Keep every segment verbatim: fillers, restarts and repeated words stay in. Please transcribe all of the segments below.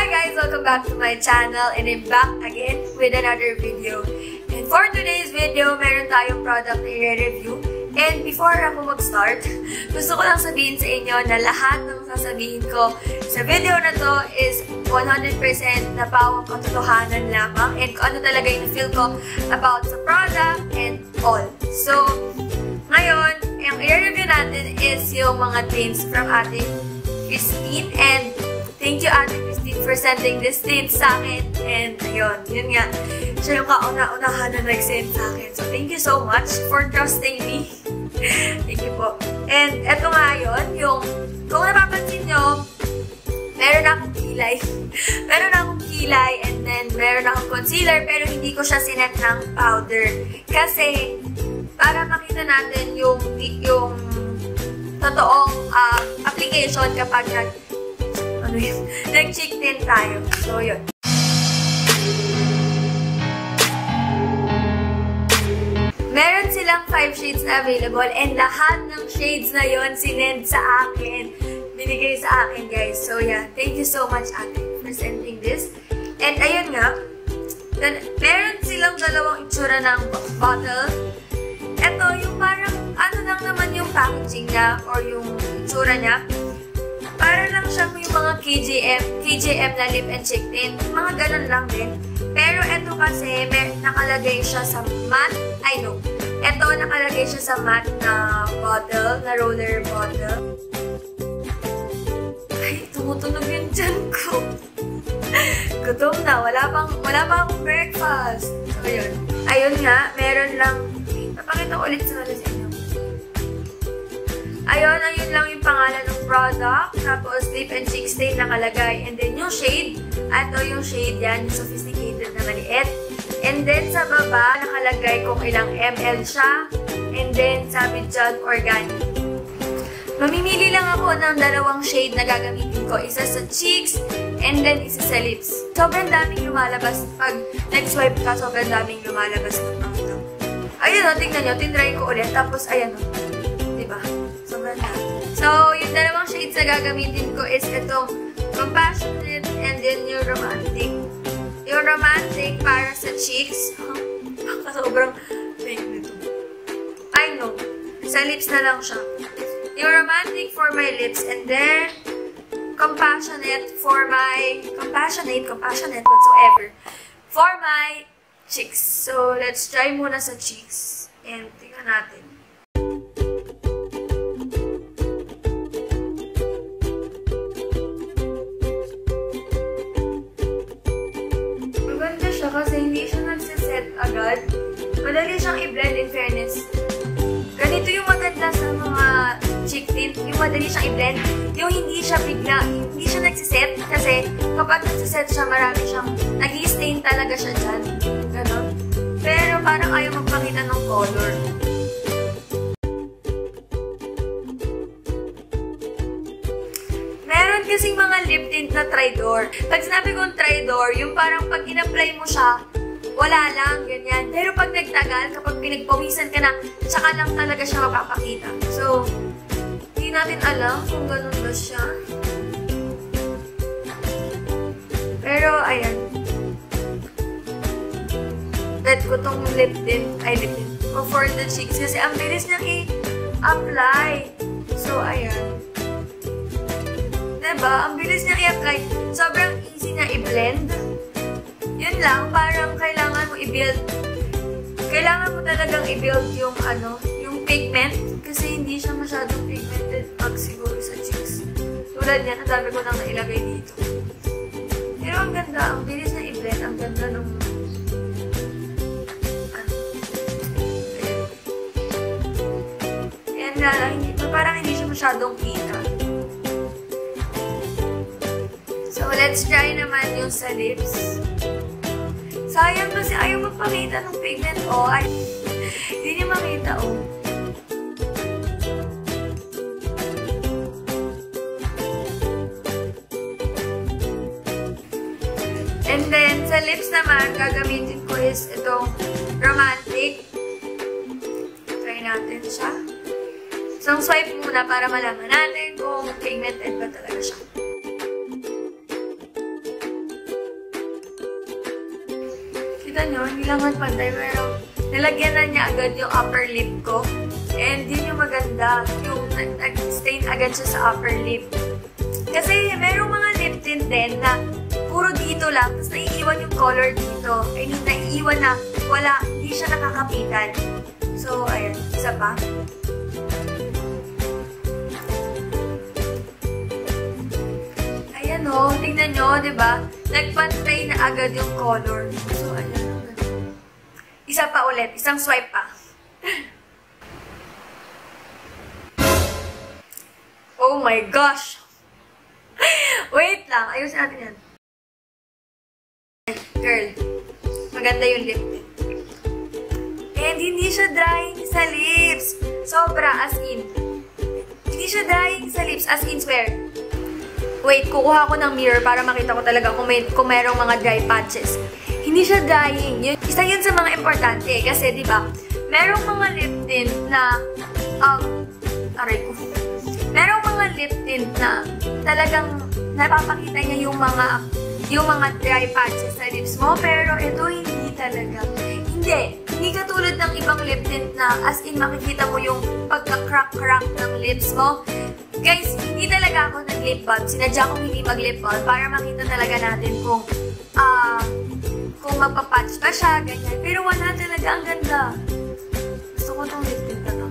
Hi guys, welcome back to my channel and I'm back again with another video. And for today's video, meron tayong product na i-review. And before ako mag-start, gusto ko lang sabihin sa inyo na lahat ng sasabihin ko sa video na to is one hundred percent na pawang katotohanan lamang and kung ano talaga yung feel ko about sa product and all. So, ngayon, yung i-review natin is yung mga tints from Ate Christine. And thank you, Ate Christine, for sending this tint sa akin. And ayun, yun nga. Siya yung kauna-unahan na nag-send sa akin. So, thank you so much for trusting me. Thank you po. And eto nga yun, yung, kung napapansin nyo, meron akong kilay. meron akong kilay and then meron akong concealer pero hindi ko siya sinet ng powder. Kasi, para makita natin yung, yung totoong uh, application kapag nag- nag-cheek tint tayo. So, yun. Meron silang five shades na available and lahat ng shades na yun sinend sa akin. Binigay sa akin, guys. So, yeah. Thank you so much, Ate, for sending this. And, ayun nga. Meron silang dalawang itsura ng bottle. Ito, yung parang ano lang naman yung packaging niya or yung itsura niya. Para lang siya yung mga K J M, K J M na lip and cheek tint. Mga ganun lang din. Pero ito kasi, may, nakalagay siya sa matte. I know. Ito, nakalagay siya sa matte na bottle, na roller bottle. Ay, tumutunog yung dyan ko. Gutom na. Wala pang, wala pang breakfast. So, yun. Ayun nga, meron lang. Napakita ko ulit sa nalas inyo. Ayun, ayun lang yung pangalan ng product. Tapos, lip and cheek stain nakalagay. And then, yung shade. Ato yung shade yan. Yung sophisticated na maliit. And then, sa baba, nakalagay kung ilang M L siya. And then, sabi dyan, organic. Mamimili lang ako ng dalawang shade na gagamitin ko. Isa sa cheeks, and then isa sa lips. Sobrang daming lumalabas. Pag nag-swipe ka, sobrang daming lumalabas ng mga. Ayun o, tingnan nyo. Tindry ko ulit. Tapos, ayan o. Diba? So, yung dalawang shades na gagamitin ko is itong Compassionate and then yung Romantic. Yung Romantic para sa cheeks. Sobrang fake nito. I know. Sa lips na lang siya. Yung Romantic for my lips and then Compassionate for my... Compassionate, Compassionate whatsoever. For my cheeks. So, let's try muna sa cheeks. And tingnan natin. Kasi hindi siya nagsiset agad. Madali siyang i-blend in fairness. Ganito yung maganda sa mga cheek tint. Yung madali siyang i-blend. Yung hindi siya bigla, hindi siya nagsiset. Kasi kapag nagsiset siya, marami siyang nag-stain talaga siya dyan. Ganon. Pero parang ayaw magpakita ng color. Kasing mga lip tint na Tridor. Pag sinabi kong Tridor, yung parang pag in-apply mo siya, wala lang, ganyan. Pero pag nagtagal, kapag pinagpawisan ka na, tsaka lang talaga siya mapapakita. So, hindi natin alam kung ganun ba siya. Pero, ayan. Let ko tong lip tint, ay lip tint, o for the cheeks. Kasi ang bilis niyang i-apply. So, ayan. Diba? Ang bilis niya i-apply. Sobrang easy na i-blend. Yun lang, parang kailangan mo i-build. Kailangan mo talagang i-build yung ano, yung pigment. Kasi hindi siya masyadong pigmented pag siguro sa cheeks. Tulad niya, nadami ko nang nailagay dito. Pero ang ganda, ang bilis na i-blend. Ang ganda ng... ano. Ayan nga lang, parang hindi siya masyadong kita. So, let's try naman yung sa lips. Sayang kasi ayaw magpakita ng pigment. Oh, ay, hindi niya makita, oh. And then, sa lips naman, gagamitin ko is itong Romantic. Try natin siya. So, swipe muna para malaman natin kung pigmented ba talaga siya. Kita nyo, hindi lang magpantay, pero nilagyan na niya agad yung upper lip ko. And yun yung maganda, yung nag-stain agad siya sa upper lip. Kasi merong mga lip tint din na puro dito lang, tapos naiiwan yung color dito. I mean, naiiwan na wala, hindi siya nakakapitan. So, ayun, isa pa. Ayan o, tingnan nyo, diba? Nagpantay na agad yung color. So, ayun. Isa pa ulit, isang swipe pa. Oh my gosh! Wait lang, ayusin natin yan. Girl, maganda yung lip tint. And hindi siya drying sa lips. Sobra, as in. Hindi siya drying sa lips, as in, swear. Wait, kukuha ko ng mirror para makita ko talaga kung, may, kung merong mga dry patches. Hindi siya drying. Yun, isa yun sa mga importante. Kasi, di ba, merong mga lip tint na, um, aray ko. Merong mga lip tint na talagang napapakita niya yung mga, yung mga dry patches sa lips mo. Pero ito, hindi talaga. Hindi. Hindi katulad ng ibang lip tint na as in makikita mo yung pagka-crack-crack ng lips mo. Guys, hindi talaga ako nag-lip balm. Sinadya kong hindi mag-lip balm para makita talaga natin kung uh, kung mapapatch ba siya, ganyan. Pero wala talaga. Ang ganda. Gusto ko itong lip tint na to.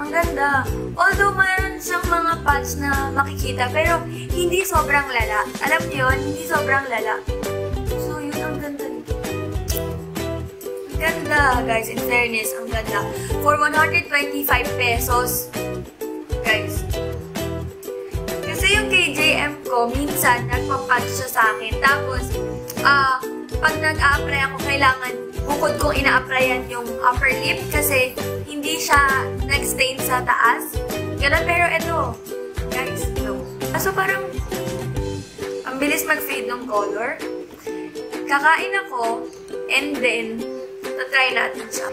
Ang ganda. Although mayroon siyang mga patch na makikita, pero hindi sobrang lala. Alam niyo yun, hindi sobrang lala. So, yun ang ganda. Ganda, guys. In fairness, ang ganda. For one hundred twenty-five pesos, guys. Kasi yung K J M ko, minsan, nagpa-patch siya sa akin. Tapos, ah, uh, pag nag-a-apply ako, kailangan, bukod kong ina-applyan yung upper lip kasi hindi siya nag-stain sa taas. Ganun, pero ito, guys, no. So, parang, ang bilis mag-fade ng color. Kakain ako, and then, na-try natin siya.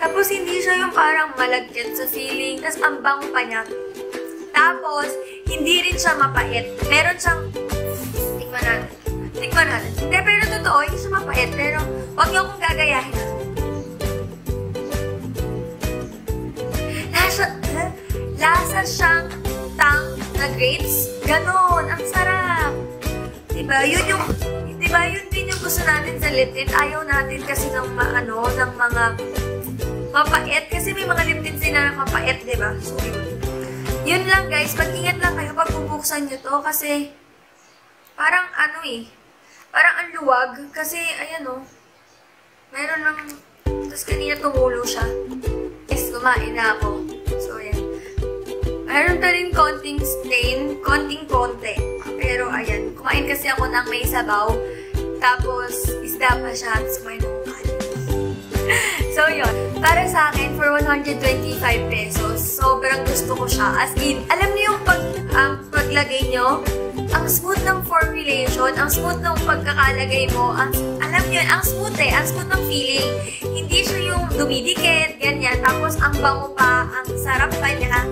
Tapos, hindi siya yung parang malagkit sa feeling. Tapos, ang bango pa niya. Tapos, hindi rin siya mapait. Meron siyang... Tikman natin. Tikman natin. Hindi, pero totoo, hindi siya mapait. Pero, huwag niyo akong gagayahin. Lasa, lasa siyang tang na grapes. Ganon. Ang sarap. Diba? Yun yung... Diba, yun din yung gusto natin sa lip tint. Ayaw natin kasi ng, ano, ng mga mapait. Kasi may mga lip tint din na mapait, diba? So, yun. Yun lang, guys. Mag-ingat lang kayo pag bubuksan nyo to. Kasi, parang ano eh. Parang ang luwag. Kasi, ayan o. Oh, meron ng... Tapos kanina tumulo siya. Yes, kumain na ako. So, ayan. Meron ta rin konting stain. Konting-konti. Pero, ayan. Kumain kasi ako ng may sabaw. Tapos, isda pa siya. Tapos, may nungan. So, yun. Para sa akin, for one hundred twenty-five pesos, sobrang gusto ko siya. As in, alam niyo yung pag, um, paglagay nyo, ang smooth ng formulation, ang smooth ng pagkakalagay mo, ang, alam niyo yun, ang smooth eh, ang smooth ng feeling. Hindi siya yung dumidikit, ganyan. Tapos, ang bango pa, ang sarap pa niya.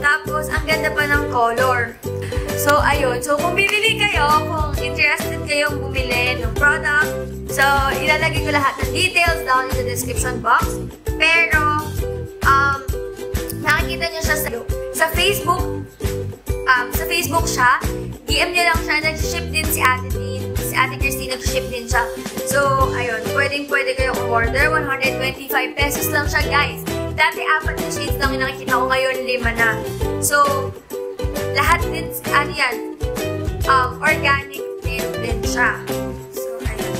Tapos, ang ganda pa ng color. So, ayun. So, kung bibili kayo, kung interested kayong bumili ng product, so, ilalagay ko lahat ng details down in the description box. Pero, um, nakikita nyo siya sa, sa Facebook. Um, sa Facebook siya. D M nyo lang siya. Nag-ship din si Ate din. Si Ate Christine, nag-ship din siya. So, ayun. Pwedeng-pwede kayo order. one hundred twenty-five pesos lang siya, guys. Dati, apat na shades lang yung nakikita ko. Ngayon, lima na. So, lahat din, ano yan, um, organic din din siya. So, ayan.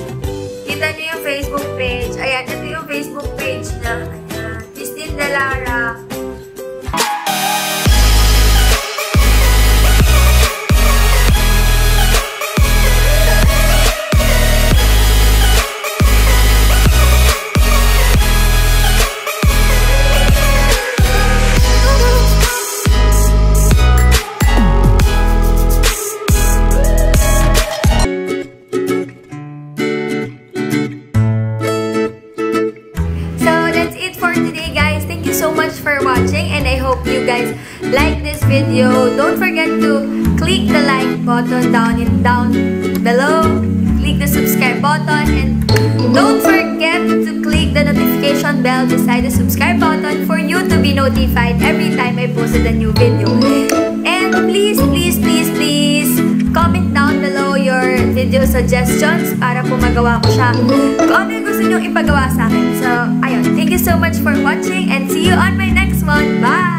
Kita nyo yung Facebook page. Ayan, ito yung Facebook page na, ayan, Christine De Lara. Like this video. Don't forget to click the like button down in down below. click the subscribe button, and don't forget to click the notification bell beside the subscribe button for you to be notified every time I posted a new video. And please, please, please, please comment down below your video suggestions para po magawa ko siya kung ano yung gusto nyo ipagawa sa akin. So, ayun, thank you so much for watching and see you on my next one. Bye!